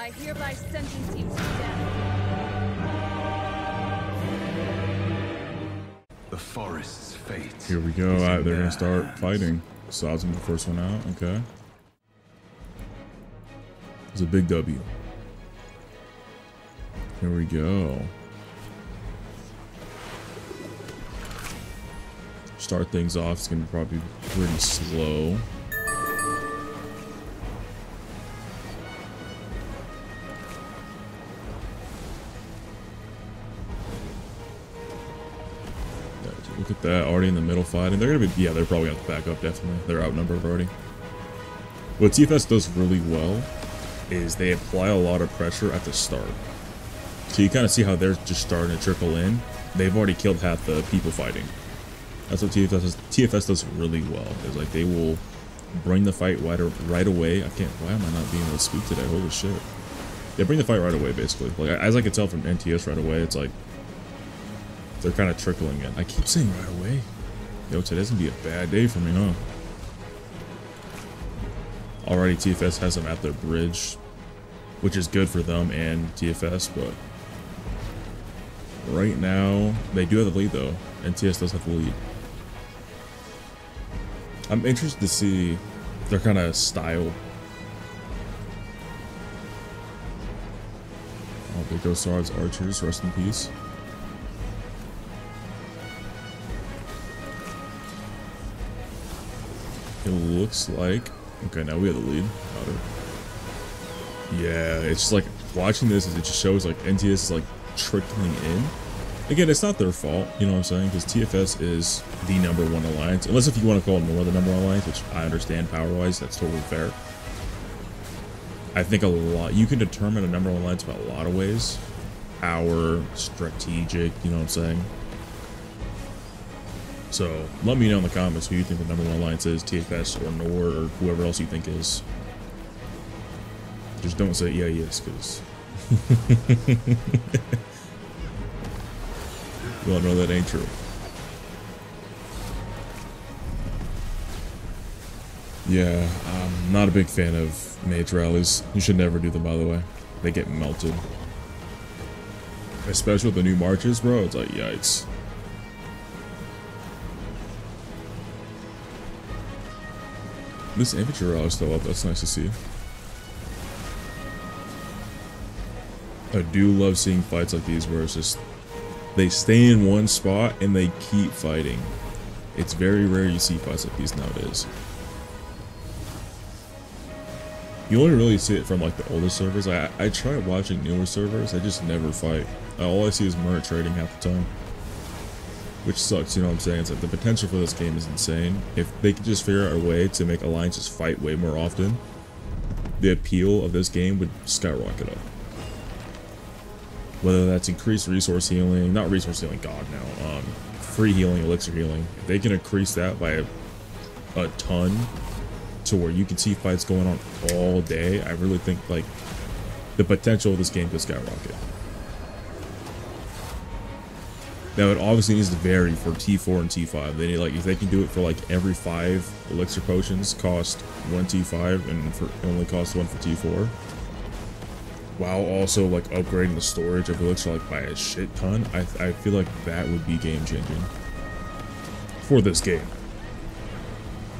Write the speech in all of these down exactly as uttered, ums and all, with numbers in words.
I hereby sentence him to death. The forest's fate. Here we go. Right, they're gonna start fighting. Sods him the first one out. Okay. It's a big W. Here we go. Start things off. It's gonna probably be pretty slow. Look at that, already in the middle fighting. They're gonna be, yeah, they're probably gonna have to back up, definitely. They're outnumbered already. What T F S does really well is they apply a lot of pressure at the start. So you kind of see how they're just starting to trickle in. They've already killed half the people fighting. That's what T F S does, T F S does really well. It's like they will bring the fight right, right away. I can't, why am I not being able to speak today? Holy shit. They bring the fight right away, basically. Like, as I can tell from N T S right away, it's like, they're kind of trickling in. I keep saying right away. Yo, today's gonna be a bad day for me, huh? Already T F S has them at their bridge, which is good for them and T F S, but right now, they do have the lead though. N T S does have the lead. I'm interested to see their kind of style. Oh, there goes Sard's archers, rest in peace. It looks like, okay, now we have the lead. Yeah, it's just like watching this, is it just shows like N T S is like trickling in. Again, it's not their fault, you know what I'm saying? Because T F S is the number one alliance, unless if you want to call Nor the number one alliance, which I understand power-wise, that's totally fair. I think a lot, you can determine a number one alliance by a lot of ways. Power, strategic, you know what I'm saying? So let me know in the comments who you think the number one alliance is, T F S or Nor, or whoever else you think is. Just don't say yeah, yes, because you all know that ain't true. Yeah, I'm not a big fan of mage rallies. You should never do them, by the way. They get melted, especially with the new marches, bro. It's like yikes. This infantry rally is still up, that's nice to see. I do love seeing fights like these where it's just, they stay in one spot and they keep fighting. It's very rare you see fights like these nowadays. You only really see it from like the older servers. I, I try watching newer servers, they just never fight. All I see is murder trading half the time. Which sucks, you know what I'm saying? It's like the potential for this game is insane. If they could just figure out a way to make alliances fight way more often, the appeal of this game would skyrocket up. Whether that's increased resource healing, not resource healing, god no, um, free healing, elixir healing. If they can increase that by a, a ton to where you can see fights going on all day, I really think like the potential of this game could skyrocket. Now it obviously needs to vary for T four and T five. They need, like, if they can do it for like every five elixir potions cost one T five and for only cost one for T four, while also like upgrading the storage of elixir like by a shit ton, I, I feel like that would be game changing for this game.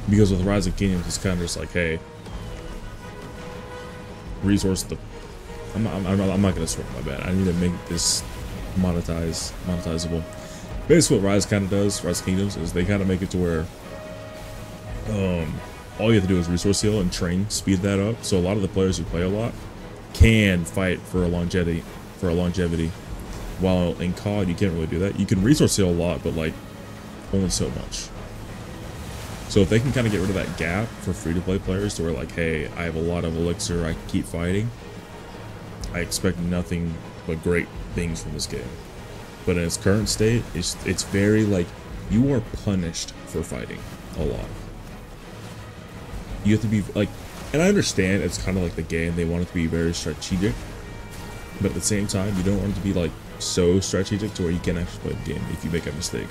Because with Rise of Kingdoms, it's kind of just like, hey, resource the. I'm not, I'm not, I'm not gonna swear, my bad. I need to make this monetize monetizable. Basically what Rise kind of does, Rise of Kingdoms, is they kind of make it to where um all you have to do is resource heal and train, speed that up, so a lot of the players who play a lot can fight for a longevity for a longevity while in C O D you can't really do that. You can resource heal a lot, but like only so much. So if they can kind of get rid of that gap for free-to-play players to where like, hey, I have a lot of elixir, I can keep fighting, I expect nothing but great things from this game. But in its current state, it's it's very like, you are punished for fighting a lot. You have to be like, and I understand it's kind of like the game, they want it to be very strategic, but at the same time you don't want it to be like so strategic to where you can actually play the game if you make a mistake.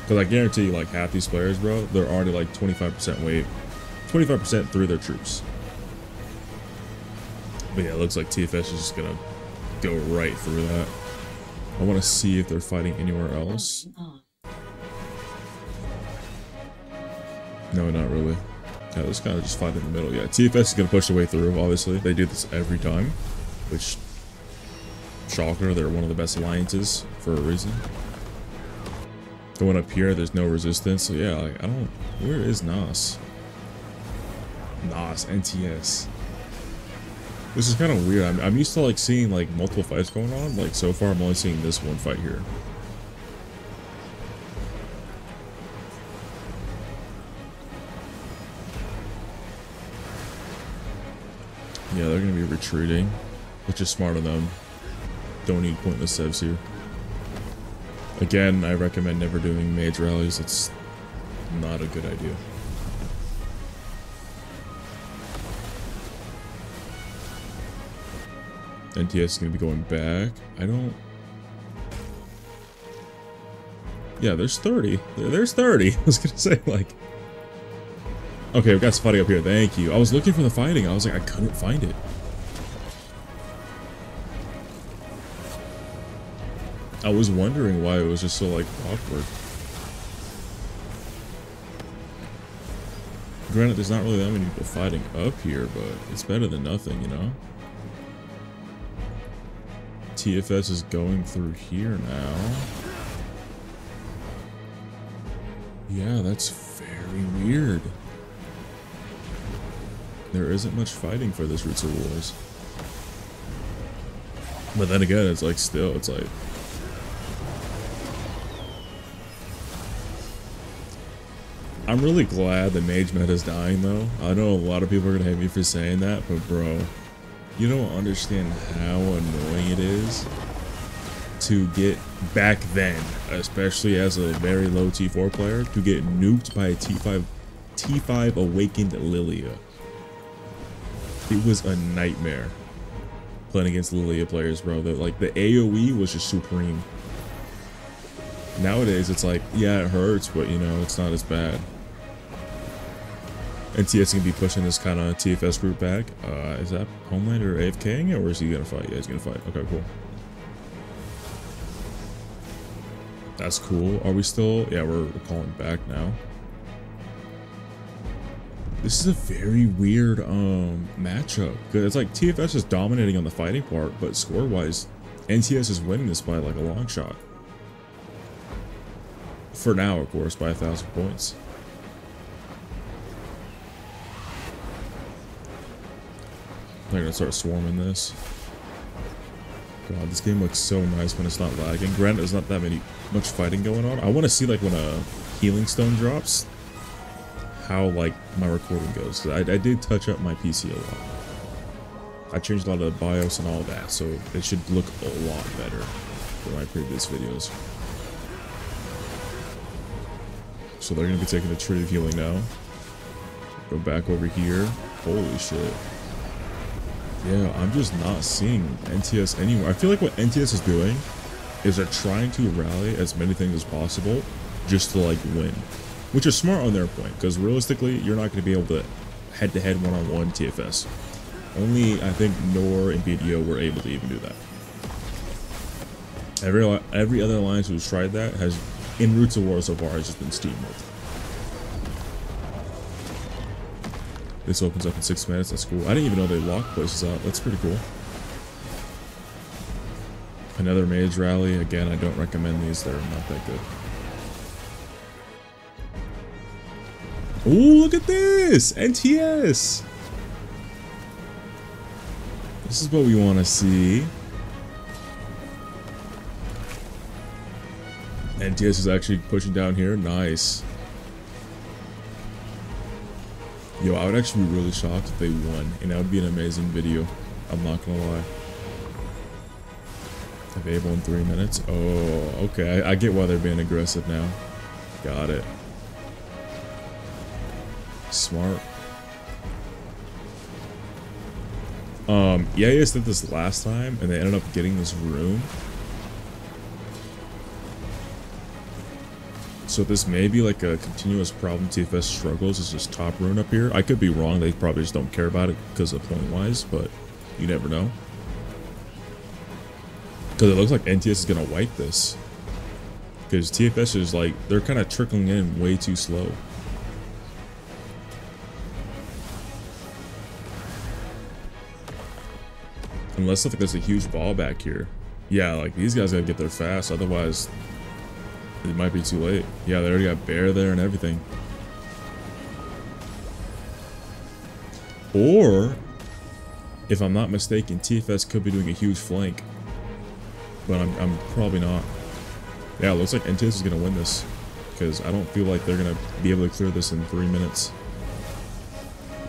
Because I guarantee you, like half these players, bro, they're already like twenty-five percent weight, twenty-five percent through their troops. But yeah, it looks like T F S is just gonna go right through that. I want to see if they're fighting anywhere else. No, not really. Yeah, this guy just fight in the middle. Yeah, T F S is gonna push their way through, obviously. They do this every time. Which, shocker, they're one of the best alliances for a reason. Going up here, there's no resistance. So yeah, like, I don't... Where is N T S? N T S, N T S. This is kind of weird. I'm, I'm used to like seeing like multiple fights going on. Like so far, I'm only seeing this one fight here. Yeah, they're gonna be retreating, which is smart of them. Don't need pointless evs here. Again, I recommend never doing mage rallies. It's not a good idea. N T S is going to be going back. I don't... Yeah, there's thirty. There's thirty. I was going to say, like... Okay, we've got some fighting up here. Thank you. I was looking for the fighting. I was like, I couldn't find it. I was wondering why it was just so, like, awkward. Granted, there's not really that many people fighting up here, but it's better than nothing, you know? T F S is going through here now. Yeah, that's very weird. There isn't much fighting for this Roots of Wars. But then again, it's like still, it's like... I'm really glad the mage meta is dying though. I know a lot of people are gonna hate me for saying that, but bro, you don't understand how annoying it is to get, back then, especially as a very low T four player, to get nuked by a T five, T five awakened Lilia. It was a nightmare playing against Lilia players, bro. They're like, the A O E was just supreme. Nowadays, it's like, yeah, it hurts, but you know, it's not as bad. N T S can be pushing this kind of T F S group back. Uh, is that Homelander AFKing it, or is he gonna fight? Yeah, he's gonna fight. Okay, cool. That's cool. Are we still? Yeah, we're calling back now. This is a very weird um matchup. It's like T F S is dominating on the fighting part, but score-wise, N T S is winning this by like a long shot. For now, of course, by a thousand points. They're gonna start swarming this. God, this game looks so nice when it's not lagging. Granted, there's not that many much fighting going on. I want to see like when a healing stone drops, how like my recording goes. I, I did touch up my P C a lot. I changed a lot of the BIOS and all that, so it should look a lot better than my previous videos. So they're gonna be taking the tree of healing now. Go back over here. Holy shit. Yeah, I'm just not seeing N T S anywhere. I feel like what N T S is doing is they're trying to rally as many things as possible just to, like, win. Which is smart on their point, because realistically, you're not going to be able to head-to-head one-on-one T F S. Only, I think, Nor and B D O were able to even do that. Every, every other alliance who's tried that has, in Roots of War so far, has just been steamrolled. This opens up in six minutes. That's cool. I didn't even know they locked places out. That's pretty cool. Another mage rally. Again, I don't recommend these. They're not that good. Oh, look at this! N T S! This is what we want to see. N T S is actually pushing down here. Nice. Yo, I would actually be really shocked if they won, and that would be an amazing video. I'm not gonna lie. Available in three minutes. Oh, okay. I, I get why they're being aggressive now. Got it. Smart. Um, E A S did this last time, and they ended up getting this room. So this may be like a continuous problem T F S struggles is this top rune up here. I could be wrong, they probably just don't care about it because of point wise, but You never know. Because it looks like N T S is going to wipe this. Because T F S is like, they're kind of trickling in way too slow. Unless I think there's a huge ball back here. Yeah, like these guys got to get there fast. Otherwise, it might be too late. Yeah, they already got bear there and everything. Or, if I'm not mistaken, T F S could be doing a huge flank. But I'm, I'm probably not. Yeah, it looks like N T S is going to win this. Because I don't feel like they're going to be able to clear this in three minutes.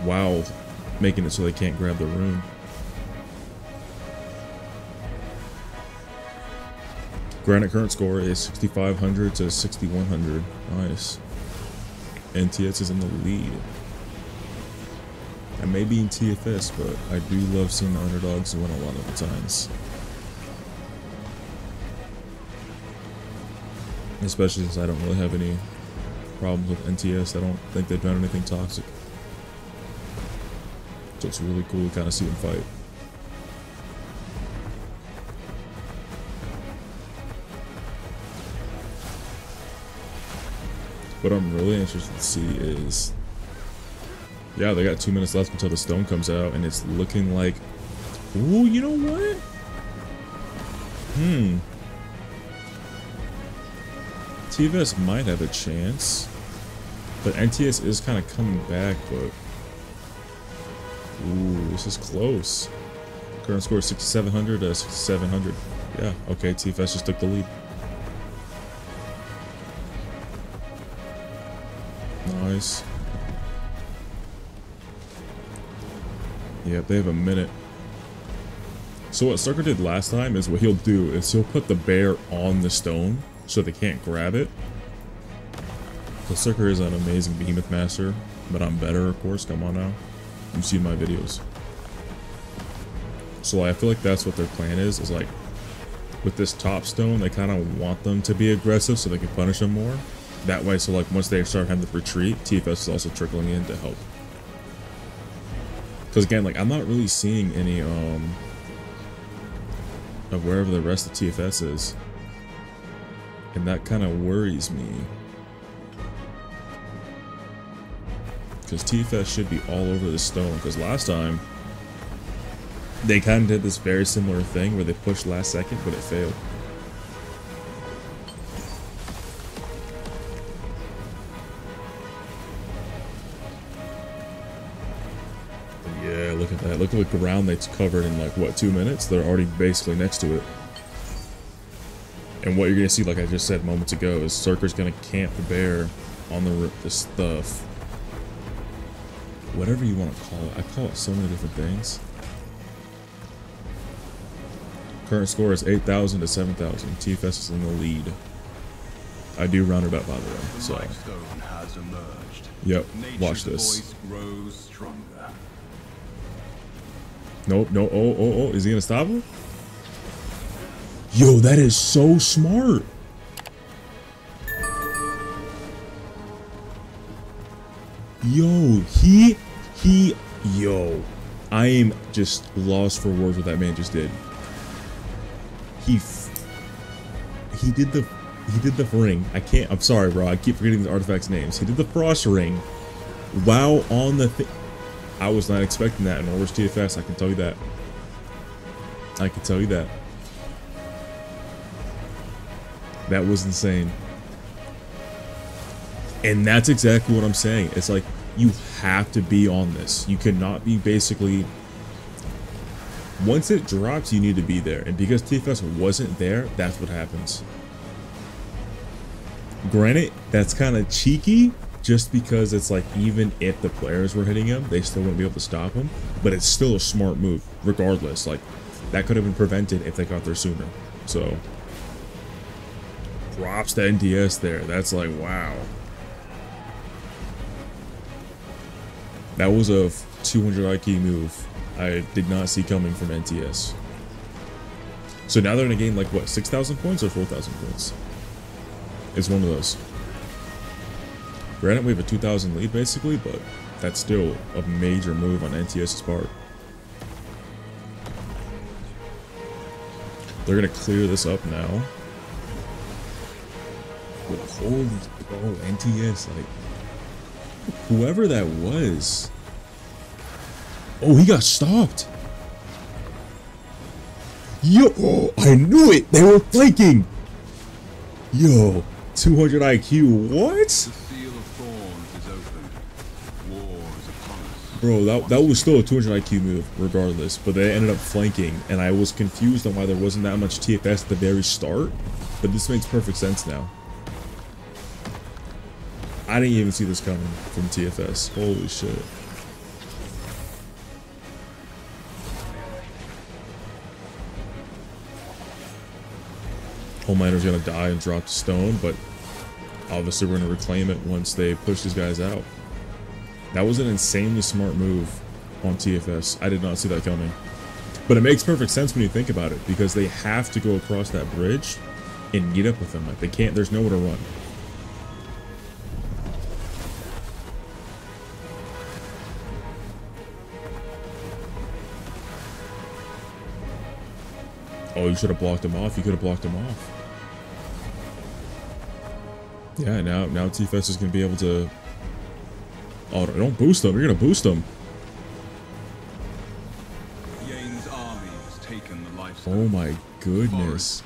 Wow. Making it so they can't grab the room. Granite current score is sixty-five hundred to sixty-one hundred. Nice. N T S is in the lead. I may be in T F S, but I do love seeing the underdogs win a lot of the times. Especially since I don't really have any problems with N T S. I don't think they've done anything toxic. So it's really cool to kind of see them fight. What I'm really interested to see is... yeah, they got two minutes left until the stone comes out, and it's looking like... ooh, you know what? Hmm. T F S might have a chance, but N T S is kind of coming back, but... ooh, this is close. Current score is sixty-seven hundred to sixty-seven hundred. Yeah, okay, T F S just took the lead. Nice. Yeah, they have a minute. So what Sucker did last time is what he'll do is he'll put the bear on the stone so they can't grab it. So Sucker is an amazing behemoth master, but I'm better, of course. Come on now. You've seen my videos. So I feel like that's what their plan is, is like with this top stone, they kind of want them to be aggressive so they can punish them more. That way, so like once they start having the retreat, T F S is also trickling in to help. Because again, like I'm not really seeing any um of wherever the rest of T F S is, and that kind of worries me. Because T F S should be all over the stone. Because last time they kind of did this very similar thing where they pushed last second, but it failed. Look at the ground that's covered in like what, two minutes? They're already basically next to it. And what you're gonna see, like I just said moments ago, is Circle's gonna camp the bear on the the stuff, whatever you want to call it. I call it so many different things. Current score is eight thousand to seven thousand. T F S is in the lead. I do round it up, by the way. So, yep. Watch this. Nope, no, oh, oh, oh, is he gonna stop him? Yo, that is so smart. Yo, he, he, yo. I am just lost for words what that man just did. He, he did the, he did the ring. I can't, I'm sorry, bro. I keep forgetting the artifact's names. He did the frost ring while on the thing. I was not expecting that in Norwich T F S, I can tell you that. I can tell you that. That was insane. And that's exactly what I'm saying. It's like, you have to be on this. You cannot be basically... once it drops, you need to be there. And because T F S wasn't there, that's what happens. Granted, that's kind of cheeky. Just because it's like, even if the players were hitting him, they still wouldn't be able to stop him. But it's still a smart move, regardless. Like, that could have been prevented if they got there sooner. So, props to N T S there. That's like, wow. That was a two hundred I Q move I did not see coming from N T S. So now they're in a game like, what, six thousand points or four thousand points? It's one of those. Granted, we have a two thousand lead, basically, but that's still a major move on N T S's part. They're gonna clear this up now. But holy, oh, N T S, like, whoever that was. Oh, he got stopped. Yo, oh, I knew it. They were flanking. Yo, two hundred I Q. What? The seal of thorns is open. War is upon us. Bro, that that was still a two hundred I Q move, regardless. But they ended up flanking, and I was confused on why there wasn't that much T F S at the very start. But this makes perfect sense now. I didn't even see this coming from T F S. Holy shit. Homelander is gonna die and drop the stone, but obviously we're gonna reclaim it once they push these guys out. That was an insanely smart move on T F S. I did not see that coming. But it makes perfect sense when you think about it, because they have to go across that bridge and meet up with them. Like, they can't, there's nowhere to run. Oh, you should have blocked him off. You could have blocked him off. Yeah, now now T F S is going to be able to... Oh, don't boost him. You're going to boost him. Yane's army has taken the life. Oh my goodness.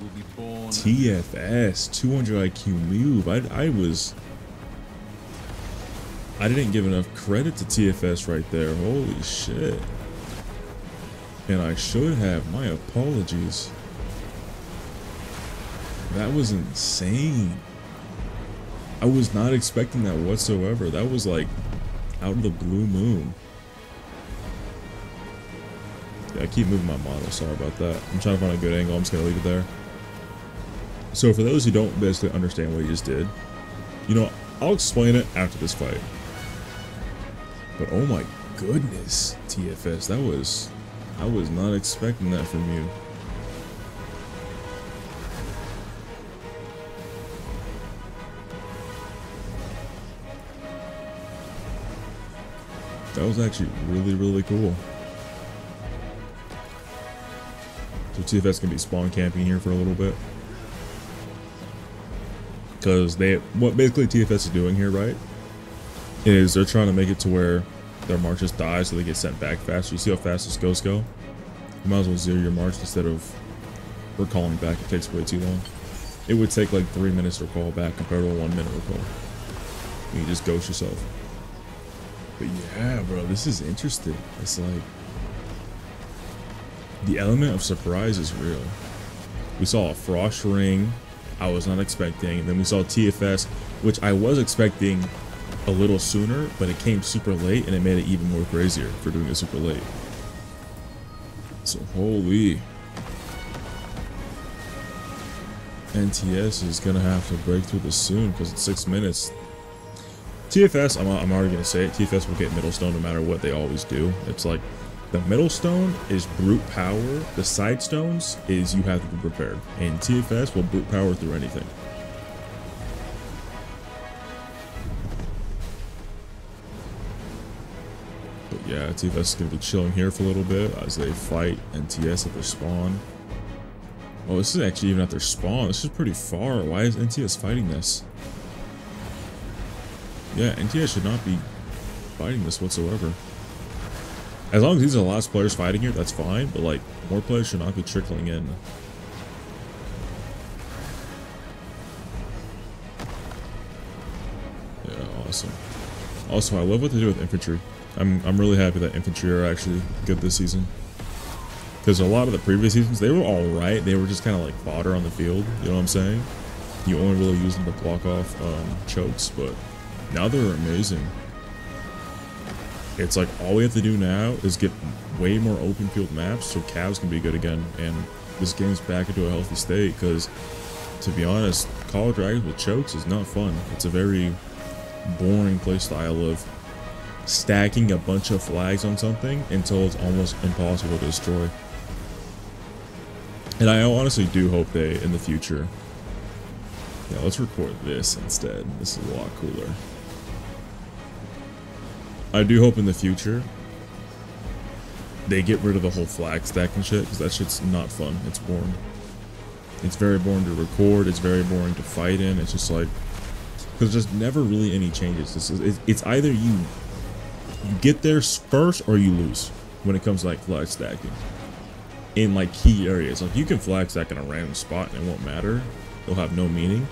T F S, two hundred I Q move. I, I was... I didn't give enough credit to T F S right there. Holy shit. And I should have. My apologies. That was insane. I was not expecting that whatsoever. That was like out of the blue moon. Yeah, I keep moving my model. Sorry about that. I'm trying to find a good angle. I'm just going to leave it there. So for those who don't basically understand what he just did, you know, I'll explain it after this fight. But oh my goodness, T F S. That was... I was not expecting that from you. That was actually really, really cool. So T F S can be spawn camping here for a little bit. Because they, what basically T F S is doing here, right, is they're trying to make it to where their marches die so they get sent back faster. You see how fast this goes go? You might as well zero your march instead of recalling back. It takes way too long. It would take like three minutes to recall back compared to a one minute recall. You just ghost yourself. But yeah, bro, this is interesting. It's like the element of surprise is real. We saw a frost ring I was not expecting, and then we saw T F S, which I was expecting a little sooner, but it came super late, and it made it even more crazier for doing it super late. So holy, N T S is gonna have to break through this soon because it's six minutes. T F S, I'm, I'm already gonna say it, T F S will get middle stone no matter what. They always do. It's like the middle stone is brute power, the side stones is you have to be prepared, and T F S will brute power through anything. Yeah, T F S is going to be chilling here for a little bit as they fight N T S at their spawn. Oh, this is actually even at their spawn. This is pretty far. Why is N T S fighting this? Yeah, N T S should not be fighting this whatsoever. As long as these are the last players fighting here, that's fine. But, like, more players should not be trickling in. Yeah, awesome. Also, I love what they do with infantry. I'm, I'm really happy that infantry are actually good this season, because a lot of the previous seasons they were alright, they were just kind of like fodder on the field, you know what I'm saying? You only really use them to block off um, chokes, but now they're amazing. It's like all we have to do now is get way more open field maps so Cavs can be good again, and this game's back into a healthy state, because to be honest, Call of Dragons with chokes is not fun. It's a very boring play style of stacking a bunch of flags on something until it's almost impossible to destroy. And I honestly do hope they, in the future... Yeah, let's record this instead. This is a lot cooler. I do hope in the future they get rid of the whole flag stack and shit, because that shit's not fun. It's boring. It's very boring to record. It's very boring to fight in. It's just like, there's just never really any changes. This is, it's either you you get there first or you lose when it comes to like flag stacking in like key areas. Like you can flag stack in a random spot and it won't matter. It'll have no meaning.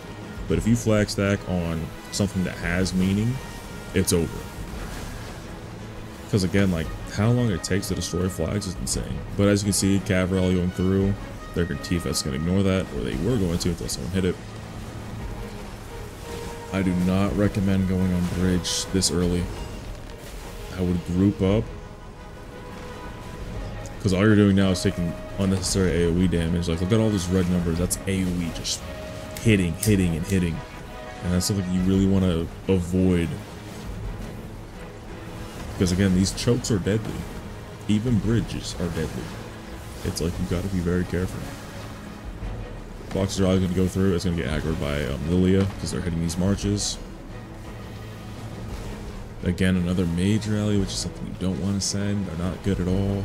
But if you flag stack on something that has meaning, it's over. Because again, like how long it takes to destroy flags is insane. But as you can see, Cavrell going through, their T F S can ignore that, or they were going to until someone hit it. I do not recommend going on bridge this early. I would group up, because all you're doing now is taking unnecessary AoE damage. Like look at all these red numbers, that's AoE just hitting, hitting, and hitting. And that's something you really want to avoid. Because again, these chokes are deadly. Even bridges are deadly. It's like, you gotta be very careful. Boxes are always gonna go through. It's gonna get aggroed by um, Lilia, because they're hitting these marches. Again, another mage rally, which is something you don't want to send. They're not good at all.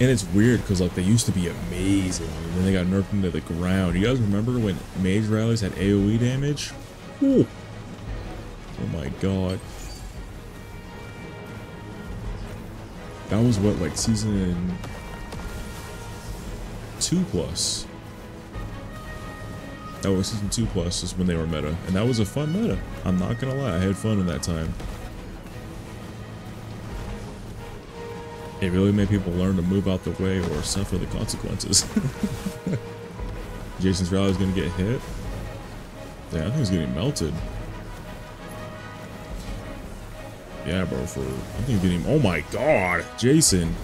And it's weird, because like they used to be amazing. And then they got nerfed into the ground. You guys remember when mage rallies had AoE damage? Ooh. Oh my god. That was what, like season two plus. That was season two plus is when they were meta, and that was a fun meta. I'm not gonna lie, I had fun in that time. It really made people learn to move out the way or suffer the consequences. Jason's rally is gonna get hit. Yeah, I think he's getting melted. Yeah, bro, for, I think getting, oh my god, Jason.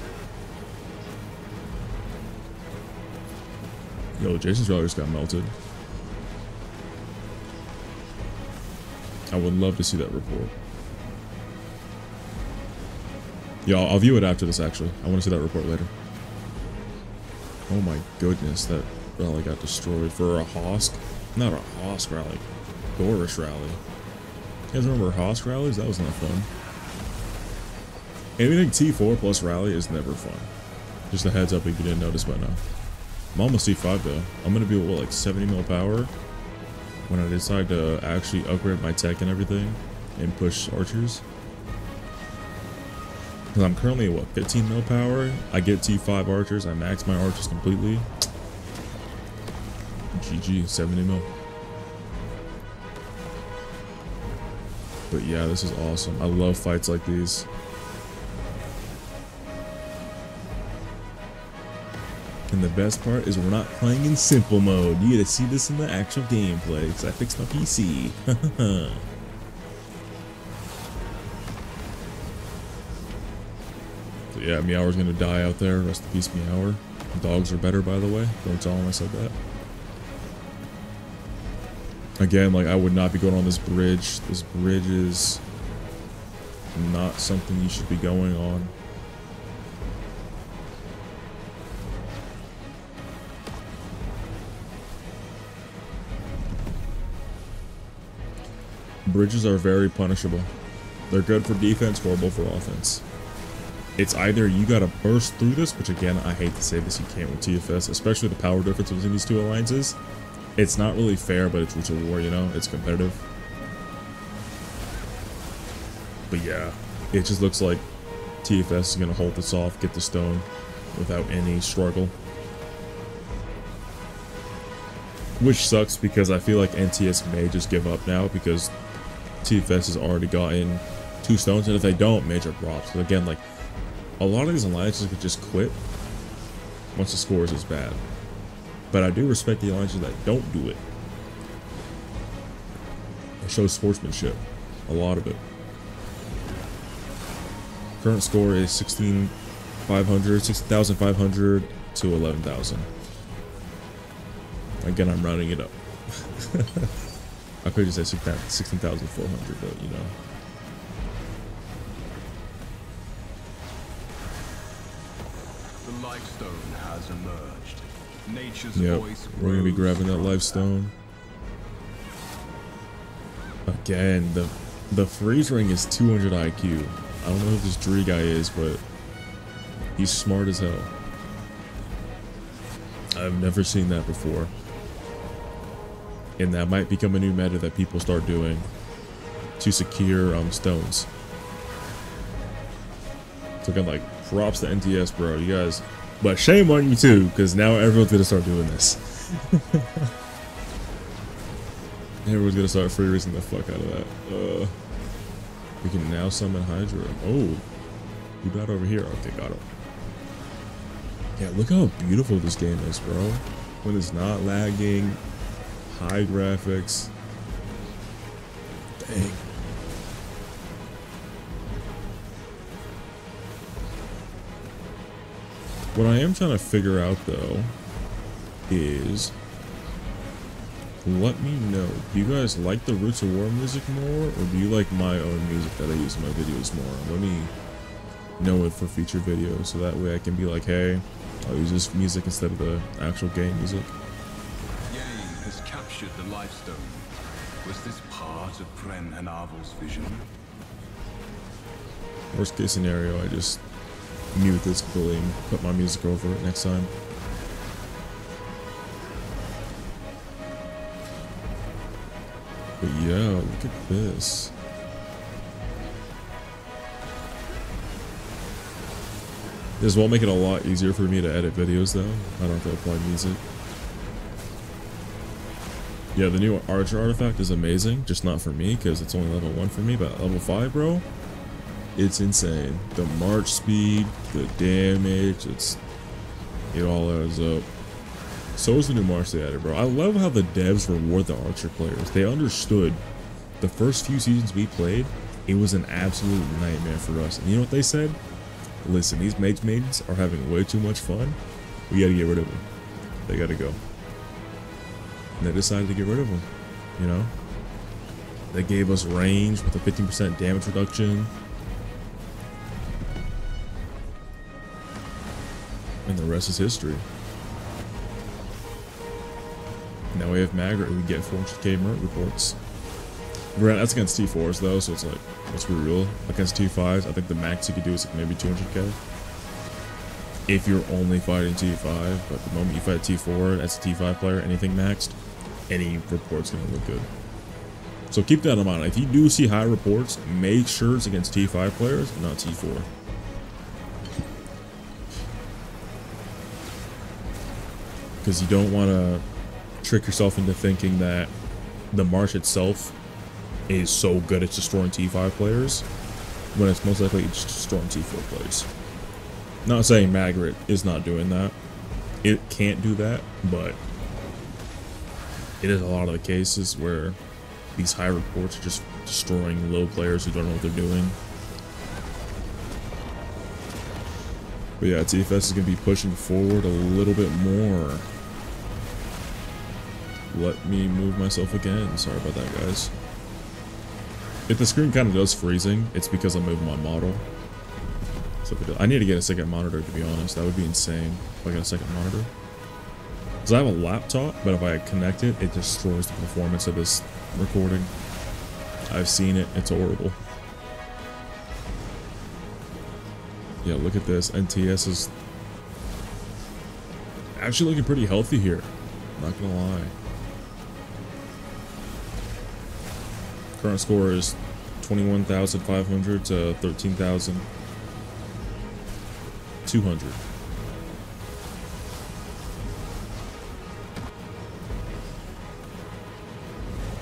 Yo, Jason's rally just got melted. I would love to see that report. Yo, I'll view it after this, actually. I want to see that report later. Oh my goodness, that rally got destroyed for a Hosk. Not a Hosk rally, Dorish rally. You guys remember Hosk rallies? That was not fun. Anything T four plus rally is never fun. Just a heads up if you didn't notice by now. I'm almost T five though. I'm gonna be at what, like seventy mil power when I decide to actually upgrade my tech and everything and push archers. Cause I'm currently at what, fifteen mil power? I get T five archers, I max my archers completely. G G, seventy mil. But yeah, this is awesome. I love fights like these. And the best part is we're not playing in simple mode. You get to see this in the actual gameplay, because I fixed my P C. So yeah, Meow's gonna die out there. Rest in peace, Meow. Dogs are better, by the way. Don't tell him I said that. Again, like I would not be going on this bridge. This bridge is not something you should be going on. Bridges are very punishable. They're good for defense, horrible for offense. It's either you gotta burst through this, which again, I hate to say this, you can't with T F S, especially the power difference between these two alliances. It's not really fair, but it's Roots of War, you know? It's competitive. But yeah, it just looks like T F S is gonna hold this off, get the stone without any struggle. Which sucks, because I feel like N T S may just give up now, because T F S has already gotten two stones, and if they don't, major props. So again, like a lot of these alliances could just quit once the scores is bad, but I do respect the alliances that don't do it. It shows sportsmanship, a lot of it. Current score is sixteen thousand five hundred, sixteen thousand five hundred to eleven thousand. Again, I'm rounding it up. I could just say sixteen thousand four hundred, but you know. The lifestone has emerged. Nature's yep. Voice we're gonna be grabbing that lifestone. Again, the the freeze ring is two hundred I Q. I don't know who this Dree guy is, but he's smart as hell. I've never seen that before. And that might become a new meta that people start doing to secure um, stones. So again, like, props to N T S, bro, you guys. But shame on you too, because now everyone's gonna start doing this. Everyone's gonna start free racing the fuck out of that. Uh, we can now summon Hydra. Oh, you got over here. Okay, got him. Yeah, look how beautiful this game is, bro. When it's not lagging, high graphics. Dang. What I am trying to figure out, though, is, let me know, do you guys like the Roots of War music more, or do you like my own music that I use in my videos more? Let me know it for future videos, so that way I can be like, hey, I'll use this music instead of the actual game music. Yea has captured the Lifestone. Was this part of Pren and Arvel's vision? Worst case scenario, I just mute this bullying, put my music over it next time. But yeah, look at this. This will make it a lot easier for me to edit videos though. I don't have to apply music. Yeah, the new Archer artifact is amazing, just not for me, because it's only level one for me, but level five, bro. It's insane. The march speed, the damage, it's, it all adds up. So is the new march they added, bro. I love how the devs reward the Archer players. They understood the first few seasons we played, it was an absolute nightmare for us. And you know what they said? Listen, these mage maidens are having way too much fun. We gotta get rid of them. They gotta go. And they decided to get rid of them, you know? They gave us range with a fifteen percent damage reduction. And the rest is history. Now we have Margrit, we get four hundred K Mert reports. Granted, that's against T fours though, so it's like, let's be real. Against T fives, I think the max you could do is like maybe two hundred K. If you're only fighting T five, but the moment you fight T four, that's a T five player, anything maxed, any report's gonna look good. So keep that in mind. If you do see high reports, make sure it's against T five players, not T four. Because you don't want to trick yourself into thinking that the march itself is so good at destroying T five players, when it's most likely it's destroying T four players. Not saying Margrit is not doing that. It can't do that, but it is a lot of the cases where these high reports are just destroying low players who don't know what they're doing. But yeah, T F S is going to be pushing forward a little bit more. Let me move myself again. Sorry about that, guys. If the screen kind of does freezing, it's because I'm moving my model. So I need to get a second monitor, to be honest. That would be insane if I got a second monitor. Because I have a laptop, but if I connect it, it destroys the performance of this recording. I've seen it. It's horrible. Yeah, look at this. N T S is actually looking pretty healthy here. Not gonna lie. Current score is twenty-one thousand five hundred to thirteen thousand two hundred.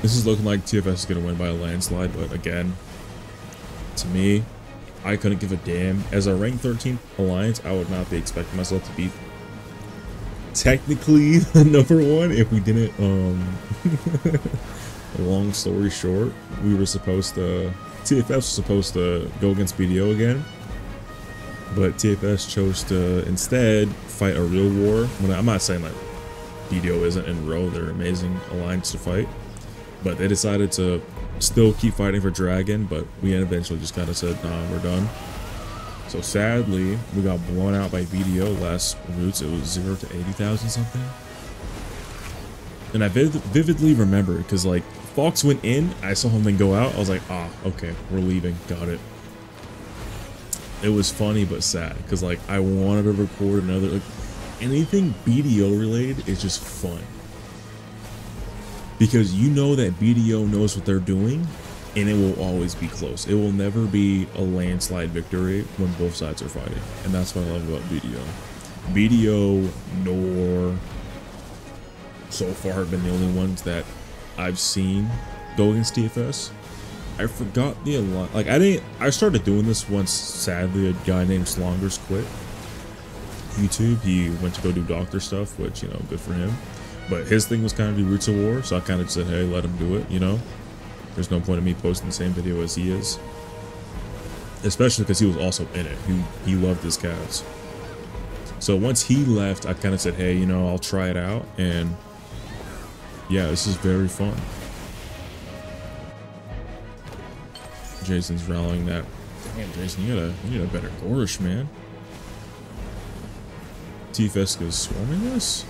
This is looking like T F S is gonna win by a landslide, but again, to me, I couldn't give a damn. As a rank thirteen alliance, I would not be expecting myself to be technically the number one if we didn't, um, long story short, we were supposed to, T F S was supposed to go against B D O again, but T F S chose to instead fight a real war. When I'm not saying like B D O isn't in row, they're an amazing alliance to fight, but they decided to still keep fighting for Dragon, but we eventually just kind of said, nah, we're done. So sadly, we got blown out by B D O last Roots. It was zero to eighty thousand something. And I vivid vividly remember, because like, Fox went in, I saw him then go out. I was like, ah, okay, we're leaving, got it. It was funny, but sad, because like, I wanted to record another, like, anything B D O related is just fun, because you know that B D O knows what they're doing, and it will always be close. It will never be a landslide victory when both sides are fighting, and that's what I love about B D O. B D O, Nor, so far have been the only ones that I've seen go against T F S. I forgot the alliance. Like I didn't. I started doing this once. Sadly, a guy named Slongers quit YouTube. He went to go do doctor stuff, which, you know, good for him. But his thing was kind of do Roots of War, so I kind of said, hey, let him do it. You know, there's no point in me posting the same video as he is, especially because he was also in it. He he loved his cats. So once he left, I kind of said, hey, you know, I'll try it out, and yeah, this is very fun. Jason's rallying that. Damn, Jason, you gotta, you need a better Gorish, man. T F S is swarming us?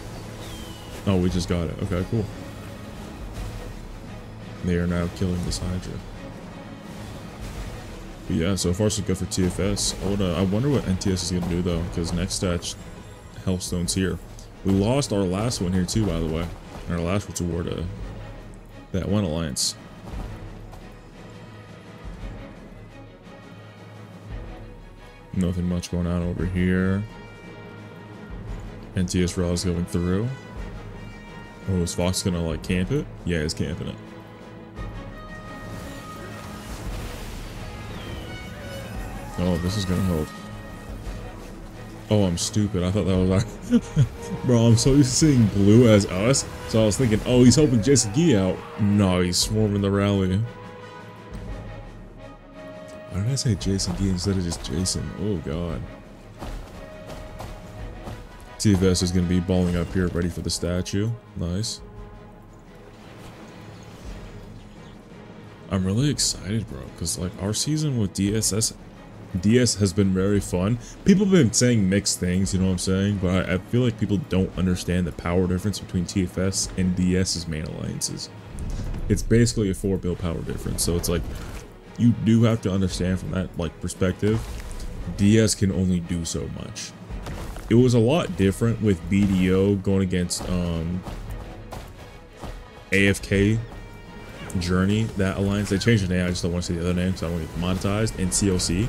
Oh, we just got it. Okay, cool. They are now killing this Hydra. But yeah, so far so good for T F S. I, would, uh, I wonder what N T S is gonna do though, because next batch, Hellstone's here. We lost our last one here too, by the way. Our last was toward uh, that one alliance. Nothing much going on over here. N T S Raw is going through. Oh, is Fox gonna like camp it? Yeah, he's camping it. Oh, this is gonna help. Oh, I'm stupid. I thought that was like, bro, I'm so used to seeing blue as us. So I was thinking, oh, he's helping Jason Gee out. No, he's swarming the rally. Why did I say Jason Gee instead of just Jason? Oh god. T F S is going to be balling up here, ready for the statue. Nice. I'm really excited, bro, because like our season with D S S, D S has been very fun. People have been saying mixed things, you know what I'm saying? But I, I feel like people don't understand the power difference between T F S and DS's main alliances. It's basically a four bill power difference, so it's like, you do have to understand from that like perspective, D S can only do so much. It was a lot different with B D O going against um, A F K Journey, that alliance. They changed the name, I just don't want to say the other name because I don't want to get monetized, and C O C.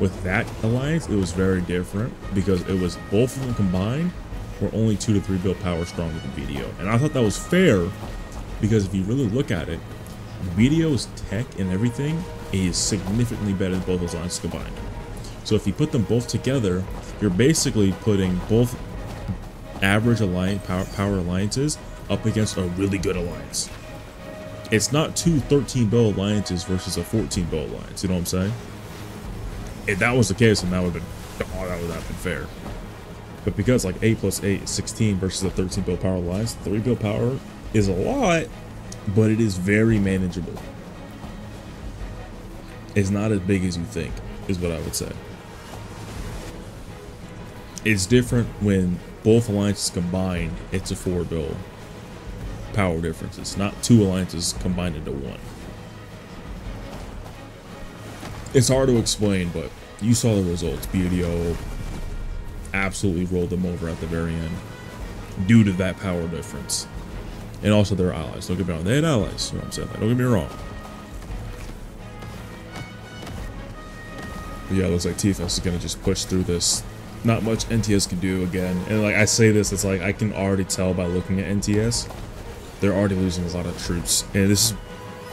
With that alliance, it was very different because it was both of them combined were only two to three bill power stronger than B D O. And I thought that was fair because if you really look at it, B D O's tech and everything is significantly better than both those lines combined. So if you put them both together, you're basically putting both average alliance power, power alliances up against a really good alliance. It's not two thirteen bill alliances versus a fourteen bill alliance, you know what I'm saying? If that was the case, then that would have been, oh, that would have been fair. But because like eight plus eight is sixteen versus a thirteen bill power alliance, three bill power is a lot, but it is very manageable. It's not as big as you think, is what I would say. It's different when both alliances combined, it's a four bill power difference. It's not two alliances combined into one. It's hard to explain, but you saw the results. B D O absolutely rolled them over at the very end due to that power difference. And also their allies. Don't get me wrong. They had allies. You know what I'm saying? Don't get me wrong. But yeah, it looks like T F S is going to just push through this. Not much N T S can do again. And like I say this, it's like I can already tell by looking at N T S. They're already losing a lot of troops. And this is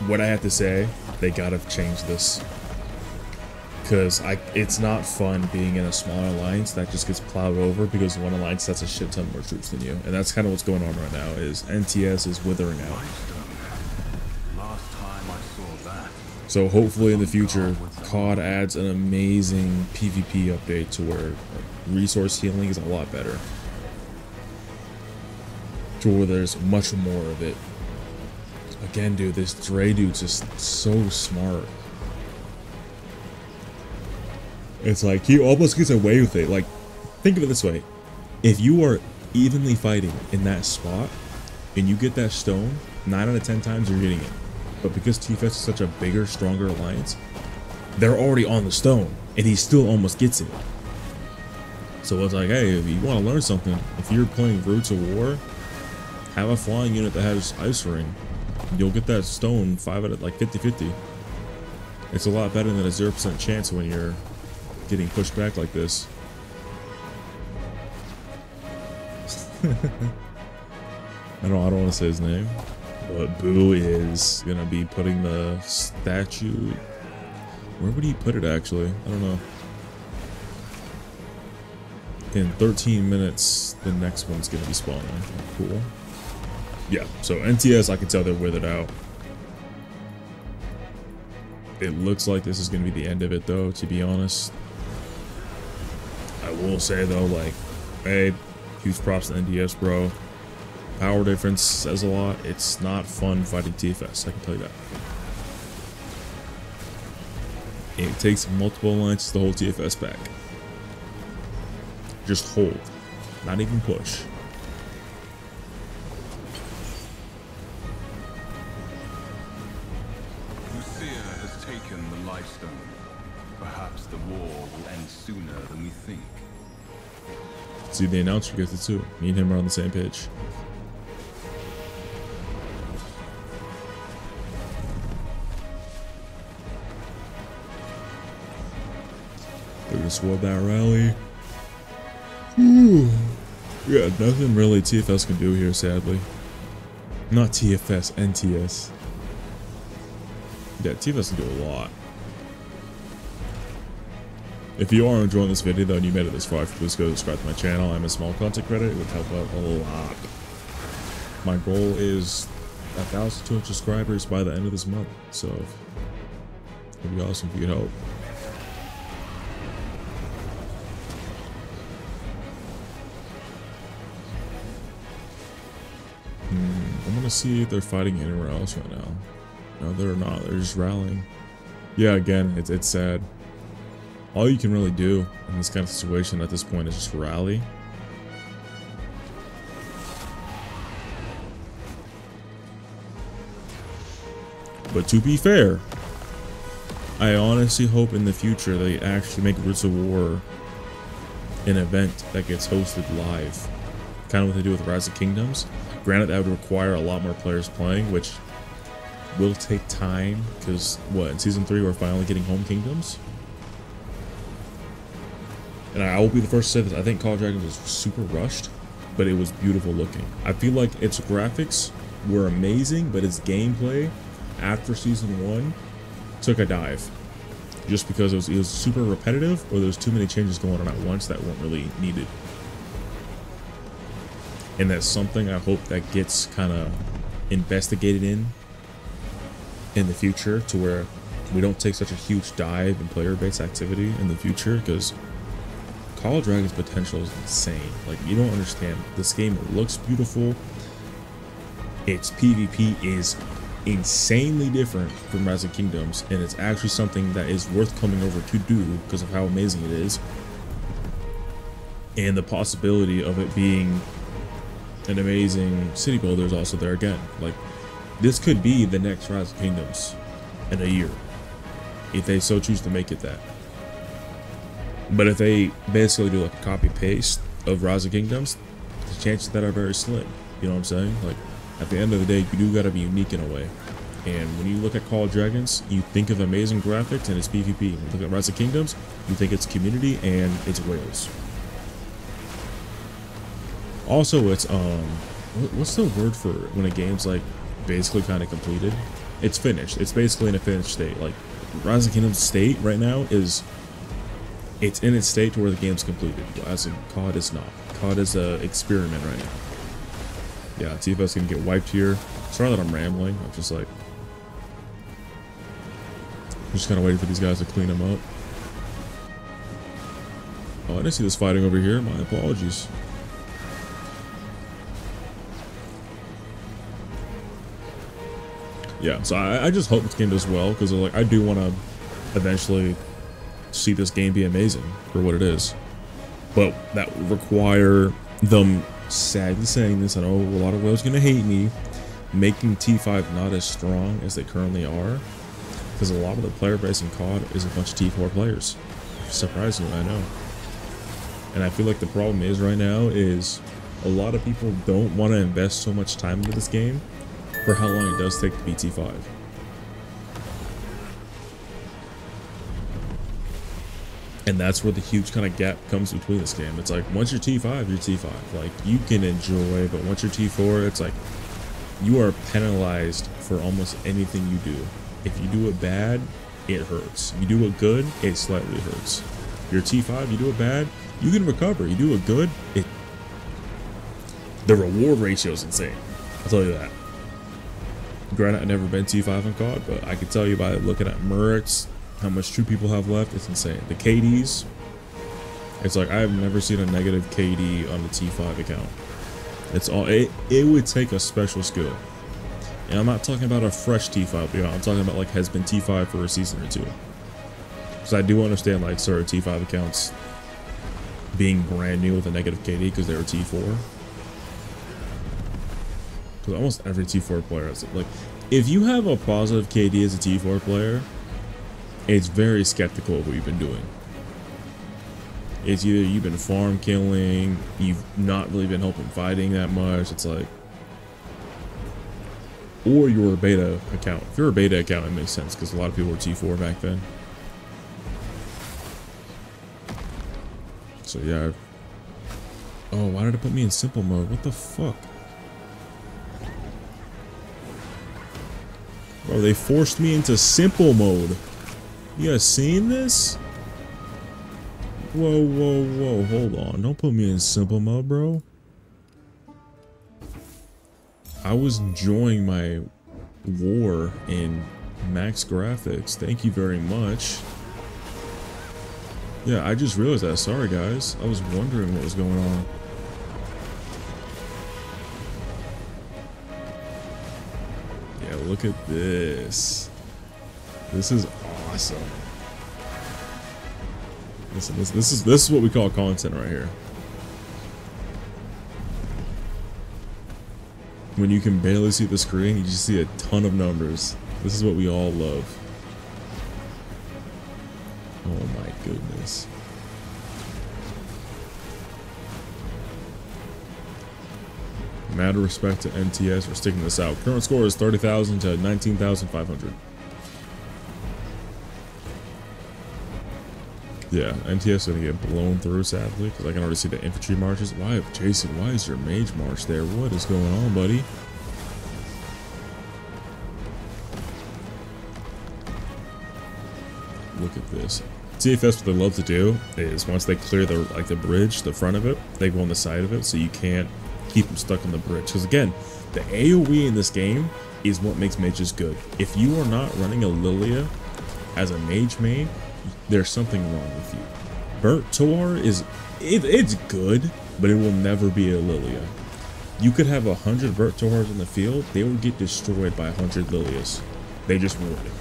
what I have to say. They got to change this. Because I, it's not fun being in a smaller alliance that just gets plowed over because one alliance has a shit ton more troops than you. And that's kind of what's going on right now, is N T S is withering out. Last time I saw that. So hopefully in the future, C O D adds an amazing PvP update to where resource healing is a lot better. To where there's much more of it. Again, dude, this Dre dude's just so smart. It's like, he almost gets away with it. Like, think of it this way. If you are evenly fighting in that spot, and you get that stone, nine out of ten times you're getting it. But because T F S is such a bigger, stronger alliance, they're already on the stone, and he still almost gets it. So it's like, hey, if you want to learn something, if you're playing Roots of War, have a flying unit that has ice ring. You'll get that stone five out of like fifty fifty. It's a lot better than a zero percent chance when you're getting pushed back like this. I don't, I don't want to say his name, but Boo is gonna be putting the statue. Where would he put it actually? I don't know. In thirteen minutes, the next one's gonna be spawning. Cool. Yeah, so N T S, I can tell they're withered out. It looks like this is gonna be the end of it though, to be honest. I will say though, like, hey, huge props to N D S, bro. Power difference says a lot. It's not fun fighting T F S, I can tell you that. It takes multiple alliances to hold T F S back. Just hold, not even push. See, the announcer gets it too. Me and him are on the same page. They're gonna swab that rally. Ooh. Yeah, nothing really T F S can do here, sadly. Not T F S, N T S. Yeah, T F S can do a lot. If you are enjoying this video though and you made it this far, please go subscribe to my channel. I'm a small content creator, it would help out a lot. My goal is one thousand two hundred subscribers by the end of this month, so it'd be awesome if you could help. Hmm, I'm gonna see if they're fighting anywhere else right now. No, they're not, they're just rallying. Yeah, again, it's, it's sad. All you can really do in this kind of situation at this point is just rally. But to be fair, I honestly hope in the future they actually make Roots of War an event that gets hosted live. Kind of what they do with Rise of Kingdoms. Granted, that would require a lot more players playing, which will take time, because what, in season three we're finally getting home kingdoms? And I will be the first to say this, I think Call of Dragons was super rushed, but it was beautiful looking. I feel like its graphics were amazing, but its gameplay after season one took a dive. Just because it was, it was super repetitive, or there's too many changes going on at once that weren't really needed. And that's something I hope that gets kind of investigated in in the future, to where we don't take such a huge dive in player-based activity in the future, because Call of Dragons potential is insane. Like, you don't understand. This game looks beautiful. Its PvP is insanely different from Rise of Kingdoms, and it's actually something that is worth coming over to do because of how amazing it is. And the possibility of it being an amazing city builder is also there again. Like, this could be the next Rise of Kingdoms in a year, if they so choose to make it that. But if they basically do like a copy paste of Rise of Kingdoms, the chances that are very slim. You know what I'm saying? Like, at the end of the day, you do gotta be unique in a way. And when you look at Call of Dragons, you think of amazing graphics and its PvP. When you look at Rise of Kingdoms, you think it's community and it's Wales. Also, it's um, what's the word for when a game's like basically kind of completed? It's finished. It's basically in a finished state. Like, Rise of Kingdoms state right now is, it's in its state to where the game's completed. As in, C O D is not. C O D is an experiment right now. Yeah, T F S can get wiped here. Sorry that I'm rambling. I'm just like, I'm just kind of waiting for these guys to clean them up. Oh, I didn't see this fighting over here. My apologies. Yeah, so I, I just hope this game does well, because like, I do want to eventually see this game be amazing for what it is, but that would require them, sadly saying this, I know a lot of Wales gonna hate me, making T five not as strong as they currently are, because a lot of the player base in C O D is a bunch of T four players. Surprisingly, I know. And I feel like the problem is right now is a lot of people don't want to invest so much time into this game for how long it does take to beat T five. And that's where the huge kind of gap comes between this game. It's like, once you're T five, you're T five. Like, you can enjoy, but once you're T four, it's like, you are penalized for almost anything you do. If you do it bad, it hurts. You do it good, it slightly hurts. You're T five, you do it bad, you can recover. You do it good, it... The reward ratio is insane. I'll tell you that. Granted, I've never been T five on C O D, but I can tell you by looking at Mercs, how much true people have left, it's insane. The K Ds, it's like, I've never seen a negative K D on the T five account. It's all, it, it would take a special skill. And I'm not talking about a fresh T five, you know, I'm talking about like has been T five for a season or two. Because I do understand like certain T five accounts being brand new with a negative K D because they were T four. Because almost every T four player has it. Like, if you have a positive K D as a T four player, it's very skeptical of what you've been doing. It's either you've been farm killing, you've not really been helping fighting that much, it's like, or you're a beta account. If you're a beta account, it makes sense, because a lot of people were T four back then. So yeah. Oh, why did it put me in simple mode? What the fuck? Bro, they forced me into simple mode. You guys seen this? Whoa, whoa, whoa, hold on. Don't put me in simple mode, bro. I was enjoying my war in max graphics. Thank you very much. Yeah, I just realized that. Sorry, guys. I was wondering what was going on. Yeah, look at this. This is awesome. Listen, this, this is this is what we call content right here. When you can barely see the screen, you just see a ton of numbers. This is what we all love. Oh my goodness. Mad respect to N T S for sticking this out. Current score is thirty thousand to nineteen thousand five hundred. Yeah, N T S gonna get blown through sadly because I can already see the infantry marches. Why, Jason? Why is your mage march there? What is going on, buddy? Look at this. T F S, what they love to do is once they clear the like the bridge, the front of it, they go on the side of it, so you can't keep them stuck on the bridge. Because again, the A O E in this game is what makes mages good. If you are not running a Lilia as a mage main, there's something wrong with you. Bert Towar is, it, it's good, but it will never be a Lilia. You could have a hundred Bert Towars in the field, they will get destroyed by a hundred Lilias. They just ruined it.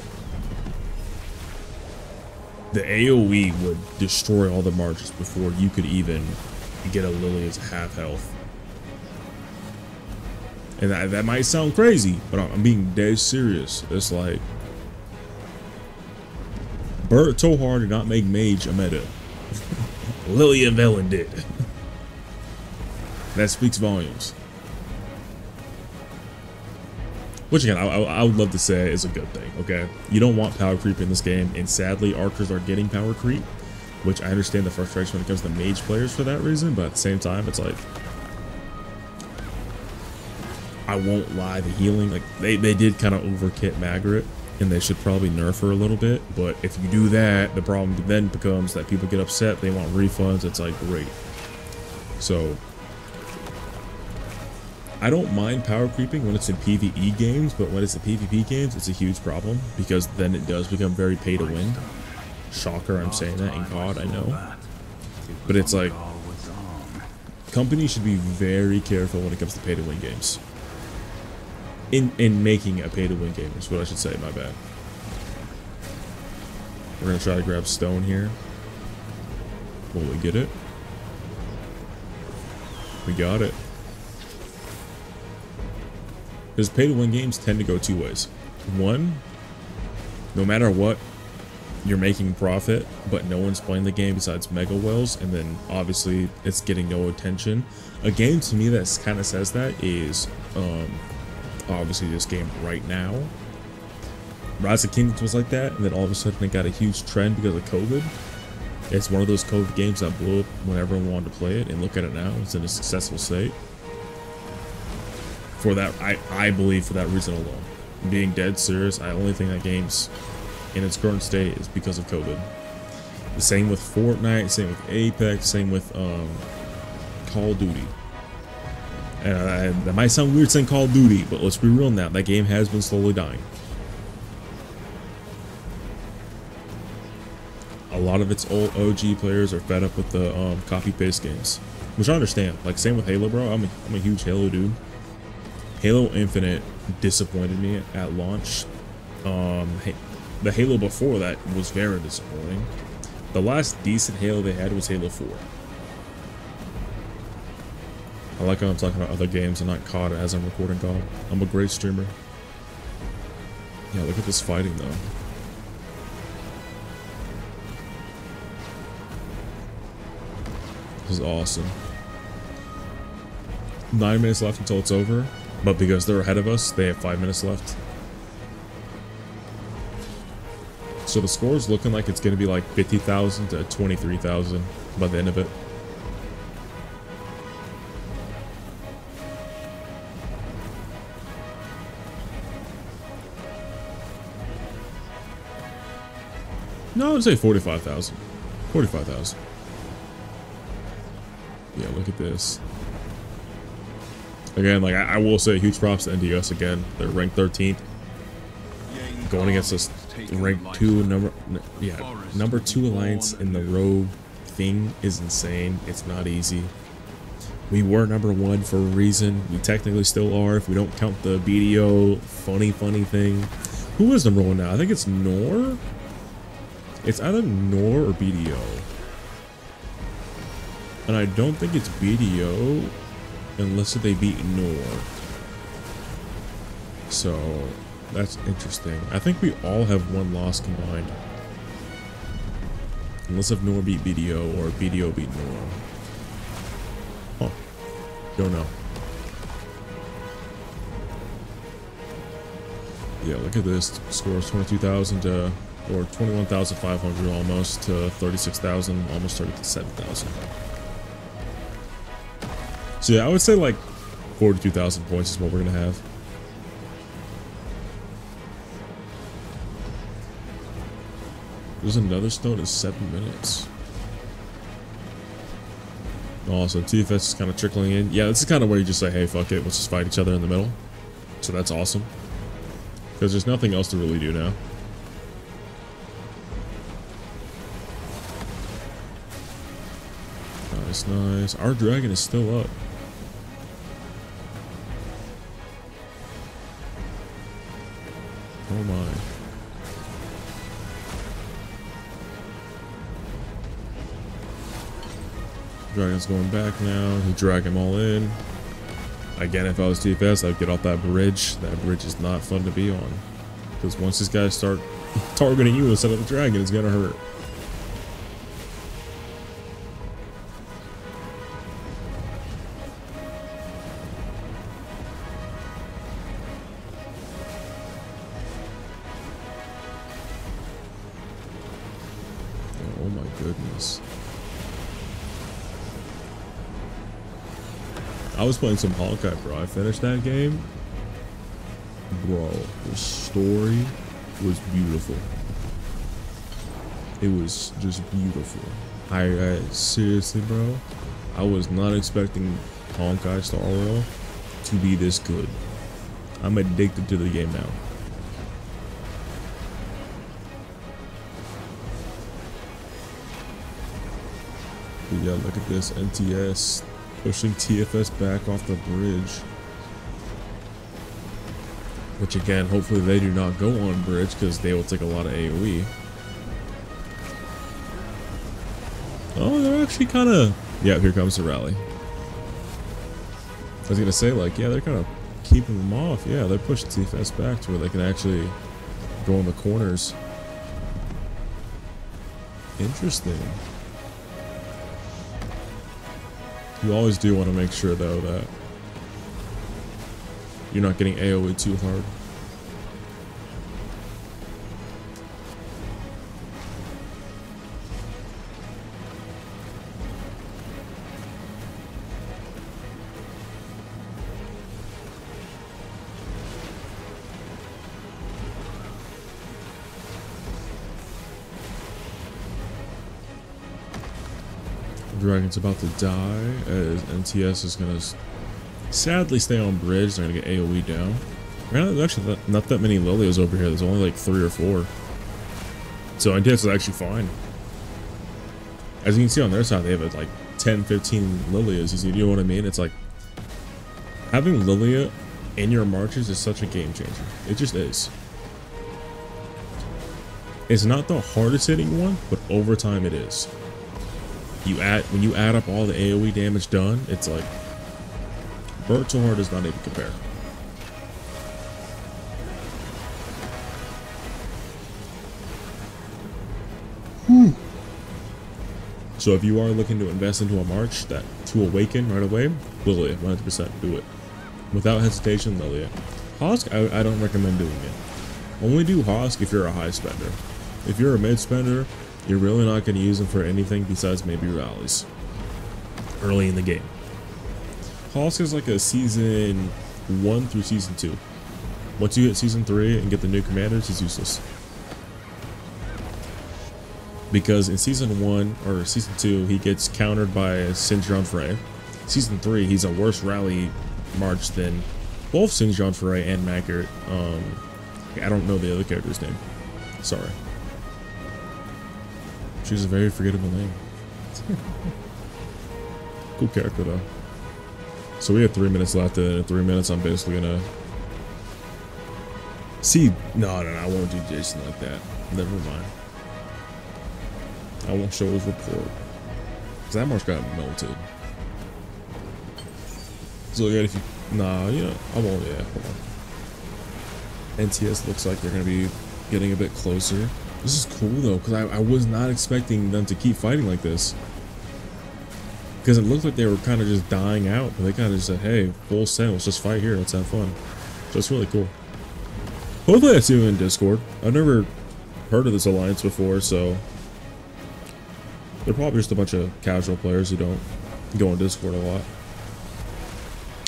The A O E would destroy all the marches before you could even get a Lilia's half health. And that, that might sound crazy, but I'm being dead serious. It's like, Bert Towar did not make mage a meta. Lilia and Vellan did. That speaks volumes. Which again, I, I would love to say is a good thing, okay? You don't want power creep in this game, and sadly, archers are getting power creep, which I understand the frustration when it comes to mage players for that reason, but at the same time, it's like, I won't lie, the healing, like, they, they did kind of overkit Margrit, and they should probably nerf her a little bit, but if you do that, the problem then becomes that people get upset, they want refunds, it's like, great. So, I don't mind power creeping when it's in PvE games, but when it's in PvP games, it's a huge problem, because then it does become very pay to win. Shocker, I'm saying that, and God, I know. But it's like, companies should be very careful when it comes to pay to win games. In, in making a pay-to-win game is what I should say, my bad. We're going to try to grab stone here. Will we get it? We got it. Because pay-to-win games tend to go two ways. One, no matter what, you're making profit, but no one's playing the game besides mega whales, and then obviously it's getting no attention. A game to me that kind of says that is um, obviously this game right now. Rise of Kingdoms was like that, and then all of a sudden it got a huge trend because of COVID. It's one of those COVID games that blew up when everyone wanted to play it, and look at it now, it's in a successful state. For that, I, I believe for that reason alone. Being dead serious, I only think that game's in its current state is because of COVID. The same with Fortnite, same with Apex, same with um, Call of Duty. And I, that might sound weird saying Call of Duty, but let's be real now, that game has been slowly dying. A lot of its old O G players are fed up with the um, copy-paste games, which I understand. Like, same with Halo, bro. I'm a, I'm a huge Halo dude. Halo Infinite disappointed me at launch. Um, the Halo before that was very disappointing. The last decent Halo they had was Halo four. I like how I'm talking about other games and not C O D as I'm recording C O D. I'm a great streamer. Yeah, look at this fighting, though. This is awesome. Nine minutes left until it's over, but because they're ahead of us, they have five minutes left. So the score is looking like it's going to be like fifty thousand to twenty-three thousand by the end of it. No, I would say forty-five thousand. forty-five thousand. Yeah, look at this. Again, like, I, I will say huge props to N T S again. They're ranked thirteenth. Going against us, ranked two, number, yeah, number two alliance in the rogue thing is insane. It's not easy. We were number one for a reason. We technically still are if we don't count the B D O funny, funny thing. Who is number one now? I think it's Nor. It's either Nor or B D O. And I don't think it's B D O unless they beat Nor. So that's interesting. I think we all have one loss combined. Unless if Nor beat B D O or B D O beat Nor. Huh. Don't know. Yeah, look at this. Scores twenty-two thousand to, or twenty-one thousand five hundred almost to thirty-six thousand, almost thirty-seven thousand. So yeah, I would say like forty-two thousand points is what we're going to have. There's another stone in seven minutes. Also, T F S is kind of trickling in. Yeah, this is kind of where you just say, hey, fuck it, let's just fight each other in the middle. So that's awesome. Because there's nothing else to really do now. Nice, nice. Our dragon is still up. Oh my. Dragon's going back now. He drag them all in. Again, if I was T F S, I'd get off that bridge. That bridge is not fun to be on. Because once these guys start targeting you instead of the dragon, it's gonna hurt. I was playing some Honkai, bro. I finished that game. Bro, the story was beautiful. It was just beautiful. I, I seriously, bro, I was not expecting Honkai Star Rail to be this good. I'm addicted to the game now. But yeah, look at this. N T S. Pushing T F S back off the bridge. Which again, hopefully they do not go on bridge because they will take a lot of A O E. Oh, they're actually kind of... Yeah, here comes the rally. I was going to say, like, yeah, they're kind of keeping them off. Yeah, they're pushing T F S back to where they can actually go in the corners. Interesting. You always do want to make sure, though, that you're not getting A O E too hard. Dragon's about to die as N T S is gonna sadly stay on bridge. They're gonna get A O E down. Right now, there's actually not that many Lilias over here. There's only like three or four. So N T S is actually fine. As you can see on their side, they have like ten, fifteen Lilias. You see, you know what I mean? It's like having Lilia in your marches is such a game changer. It just is. It's not the hardest hitting one, but over time it is. You add when you add up all the A O E damage done, it's like Bert Towar does not even compare. Hmm. So if you are looking to invest into a march that to awaken right away, Lilia, one hundred percent do it without hesitation. Lilia, Hosk, I, I don't recommend doing it. Only do Hosk if you're a high spender. If you're a mid spender, you're really not going to use them for anything besides maybe rallies early in the game. Hosk is like a season one through season two. Once you hit season three and get the new commanders, it's useless. Because in season one or season two, he gets countered by Saint Jonfrey. Season three, he's a worse rally march than both Saint Jonfrey and Margrit. Um, I don't know the other character's name. Sorry. She's a very forgettable name. Cool character though. So we have three minutes left, and in three minutes I'm basically gonna see. No, no, no, I won't do Jason like that. Never mind. I won't show his report. Cause that march got melted. So yeah, if you nah, you know, I won't. Yeah, hold on. N T S looks like they're gonna be getting a bit closer. This is cool though, because I, I was not expecting them to keep fighting like this. Because it looked like they were kind of just dying out, but they kind of just said, hey, full send, let's just fight here, let's have fun. So it's really cool. Hopefully I see you in Discord. I've never heard of this alliance before, so they're probably just a bunch of casual players who don't go on Discord a lot.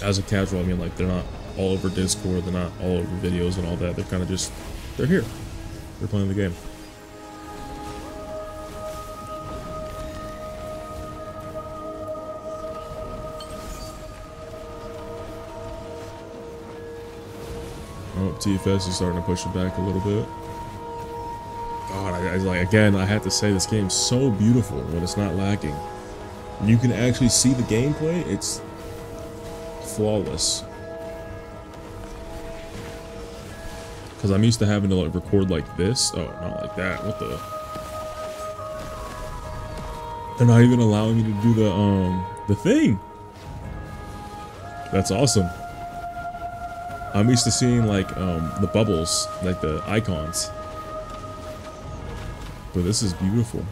As a casual, I mean like they're not all over Discord, they're not all over videos and all that, they're kind of just, they're here. They're playing the game. Oh, T F S is starting to push it back a little bit. God, I, I like again. I have to say, this game's so beautiful when it's not lacking. You can actually see the gameplay; it's flawless. Because I'm used to having to like record like this. Oh, not like that. What the? They're not even allowing me to do the um the thing. That's awesome. I'm used to seeing like um, the bubbles, like the icons, but this is beautiful.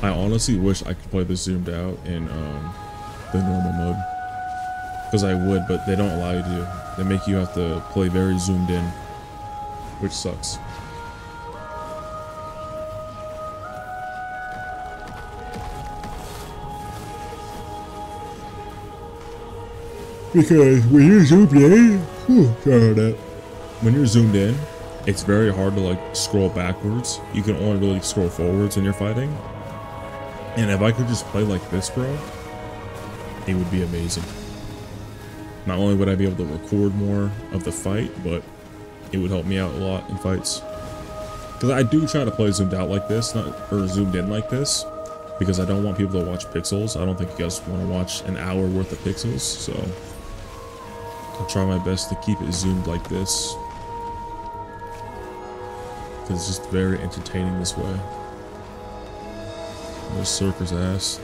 I honestly wish I could play this zoomed out in um, the normal mode, because I would, but they don't allow you to. They make you have to play very zoomed in, which sucks. Because when you're zoomed in, whew, God, that. when you're zoomed in, it's very hard to like scroll backwards. You can only really scroll forwards when you're fighting. And if I could just play like this, bro, it would be amazing. Not only would I be able to record more of the fight, but it would help me out a lot in fights. Because I do try to play zoomed out like this, not or zoomed in like this, because I don't want people to watch pixels. I don't think you guys want to watch an hour worth of pixels, so I'll try my best to keep it zoomed like this. Cause it's just very entertaining this way. There's Circus ass.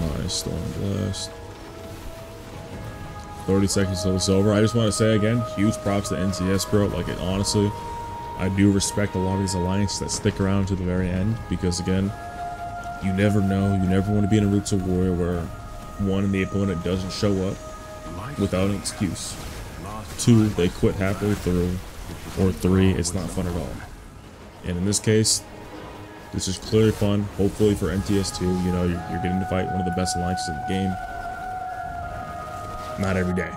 Nice, Storm Blast. thirty seconds till it's over. I just want to say again, huge props to N T S, bro. Like, it, honestly, I do respect a lot of these alliances that stick around to the very end, because again, you never know. You never want to be in a Roots of War where one, the opponent doesn't show up without an excuse. Two, they quit halfway through. Or three, it's not fun at all. And in this case, this is clearly fun. Hopefully for N T S too, you know, you're, you're getting to fight one of the best alliances in the game. Not every day.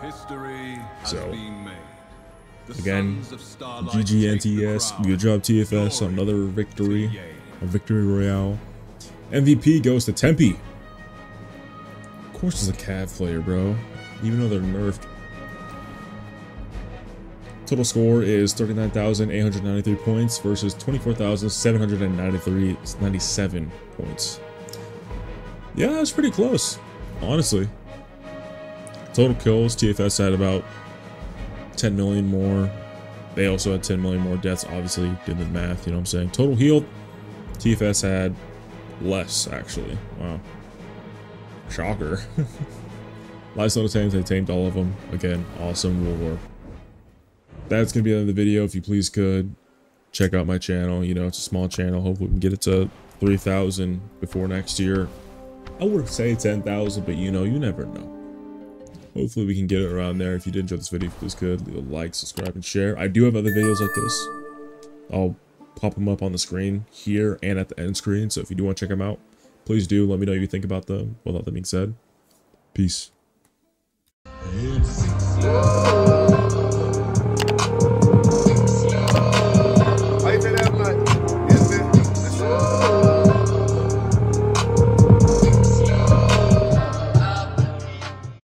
So, again, G G N T S, good job T F S on another victory, a victory royale. M V P goes to Tempe. Of course he's a Cav player, bro, even though they're nerfed. Total score is thirty-nine thousand eight hundred ninety-three points versus twenty-four thousand seven hundred ninety-three ninety-seven points. Yeah, that's pretty close, honestly. Total kills, T F S had about ten million more. They also had ten million more deaths, obviously, did the math, you know what I'm saying? Total healed, T F S had less, actually. Wow. Shocker. Lifestyle tames, they tamed all of them. Again, awesome reward. That's going to be the end of the video. If you please could check out my channel. You know, it's a small channel. Hopefully we can get it to three thousand before next year. I would say ten thousand, but you know, you never know. Hopefully we can get it around there. If you did enjoy this video, please could leave a like, subscribe, and share. I do have other videos like this. I'll pop them up on the screen here and at the end screen. So if you do want to check them out, please do. Let me know what you think about them. Well, that being said, peace.